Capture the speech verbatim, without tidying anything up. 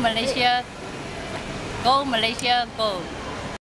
Malaysia, go Malaysia, go.